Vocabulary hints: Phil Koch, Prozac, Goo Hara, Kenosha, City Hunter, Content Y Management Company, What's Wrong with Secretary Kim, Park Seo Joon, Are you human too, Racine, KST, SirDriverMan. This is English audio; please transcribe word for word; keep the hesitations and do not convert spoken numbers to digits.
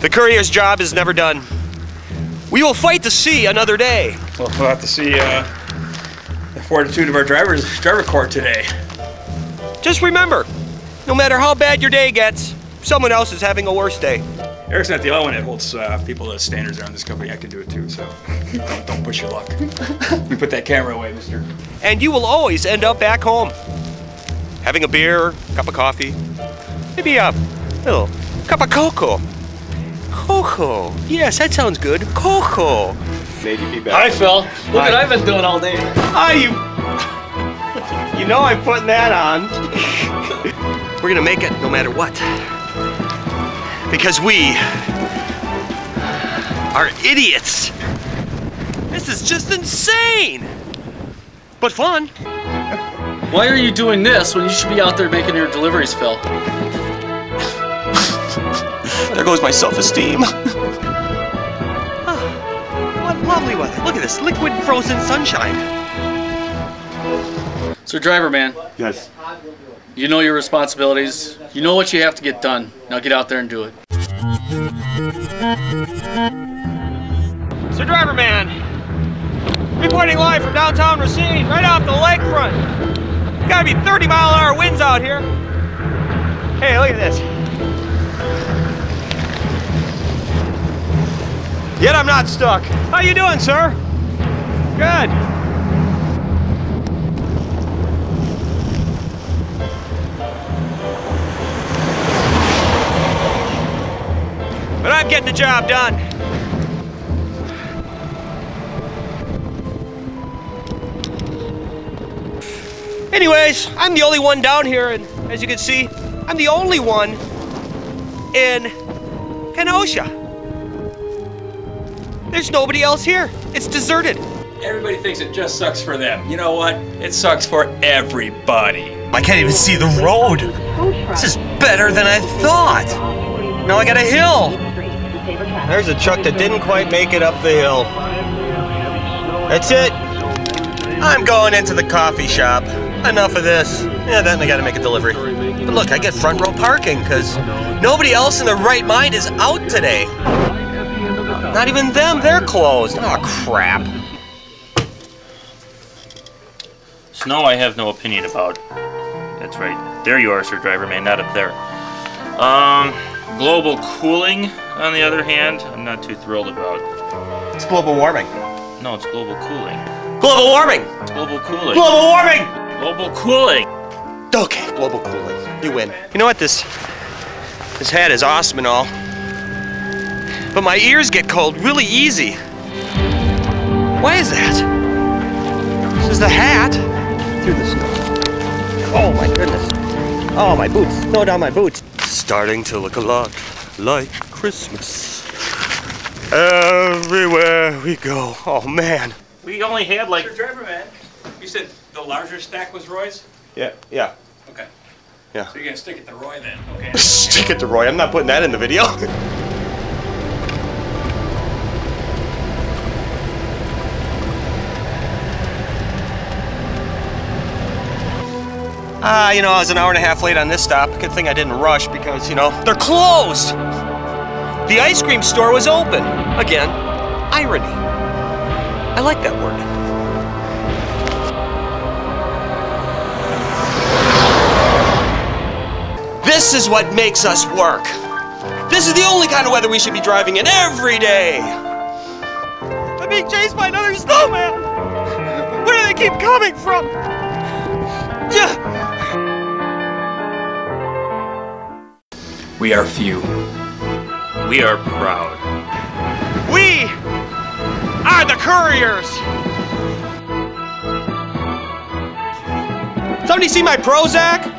The courier's job is never done. We will fight the sea another day. Well, we'll have to see uh, the fortitude of our driver's driver corps today. Just remember, no matter how bad your day gets, someone else is having a worse day. Eric's not the only one that holds uh, people to standards around this company. I can do it too, so don't, don't push your luck. We put that camera away, mister. And you will always end up back home, having a beer, a cup of coffee, maybe a little cup of cocoa. Cocoa. Yes, that sounds good. Cocoa. Maybe be better. Hi, Phil. Look Hi. what I've been doing all day. Hi, you. You know I'm putting that on. We're gonna make it no matter what. Because we are idiots. This is just insane. But fun. Why are you doing this when you should be out there making your deliveries, Phil? There goes my self-esteem. Oh, what lovely weather. Look at this, liquid frozen sunshine. So driver man. Yes. You know your responsibilities. You know what you have to get done. Now get out there and do it. So driver man, reporting live from downtown Racine, right off the lakefront. Gotta be thirty mile an hour winds out here. Hey, look at this. Yet I'm not stuck. How you doing, sir? Good. But I'm getting the job done. Anyways, I'm the only one down here, and as you can see, I'm the only one in Kenosha. There's nobody else here. It's deserted. Everybody thinks it just sucks for them. You know what? It sucks for everybody. I can't even see the road. This is better than I thought. Now I got a hill. There's a truck that didn't quite make it up the hill. That's it. I'm going into the coffee shop. Enough of this. Yeah, then I gotta make a delivery. But look, I get front row parking because nobody else in their right mind is out today. Not even them, they're closed. Oh, crap. Snow I have no opinion about. That's right. There you are, sir, driver man, not up there. Um, global cooling, on the other hand, I'm not too thrilled about. It's global warming. No, it's global cooling. Global warming! It's global cooling. Global warming! Global cooling! Okay, global cooling. You win. You know what? This, this hat is awesome and all. But my ears get cold really easy. Why is that? This is the hat. Through the snow. Oh my goodness. Oh, my boots. Snow down my boots. Starting to look a lot like Christmas. Everywhere we go. Oh man. We only had like... Mister Driver man, you said the larger stack was Roy's? Yeah, yeah. Okay. Yeah. So you're gonna stick it to Roy then, okay? Stick it to Roy? I'm not putting that in the video. Ah, uh, you know, I was an hour and a half late on this stop. Good thing I didn't rush because, you know, they're closed! The ice cream store was open. Again, irony. I like that word. This is what makes us work. This is the only kind of weather we should be driving in every day. I'm being chased by another snowman! Where do they keep coming from? Yeah. We are few. We are proud. We are the couriers! Somebody see my Prozac?